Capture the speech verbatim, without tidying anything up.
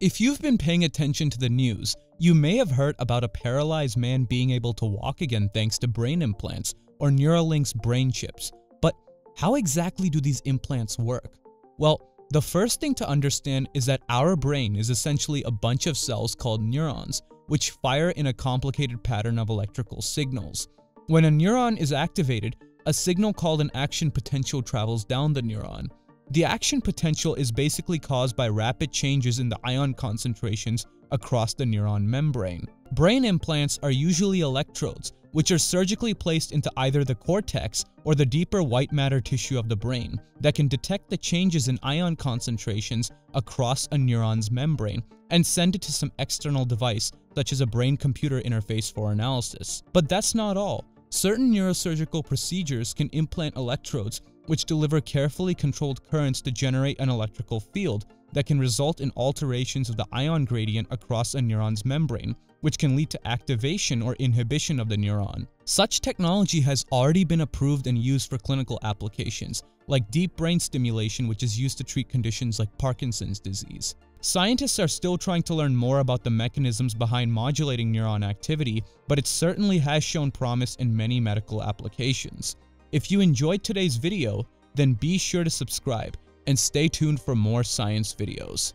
If you've been paying attention to the news, you may have heard about a paralyzed man being able to walk again thanks to brain implants or Neuralink's brain chips. But how exactly do these implants work? Well, the first thing to understand is that our brain is essentially a bunch of cells called neurons, which fire in a complicated pattern of electrical signals. When a neuron is activated, a signal called an action potential travels down the neuron. The action potential is basically caused by rapid changes in the ion concentrations across the neuron membrane. Brain implants are usually electrodes, which are surgically placed into either the cortex or the deeper white matter tissue of the brain that can detect the changes in ion concentrations across a neuron's membrane and send it to some external device, such as a brain-computer interface for analysis. But that's not all. Certain neurosurgical procedures can implant electrodes which deliver carefully controlled currents to generate an electrical field that can result in alterations of the ion gradient across a neuron's membrane, which can lead to activation or inhibition of the neuron. Such technology has already been approved and used for clinical applications, like deep brain stimulation, which is used to treat conditions like Parkinson's disease. Scientists are still trying to learn more about the mechanisms behind modulating neuron activity, but it certainly has shown promise in many medical applications. If you enjoyed today's video, then be sure to subscribe and stay tuned for more science videos.